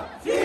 Lanka.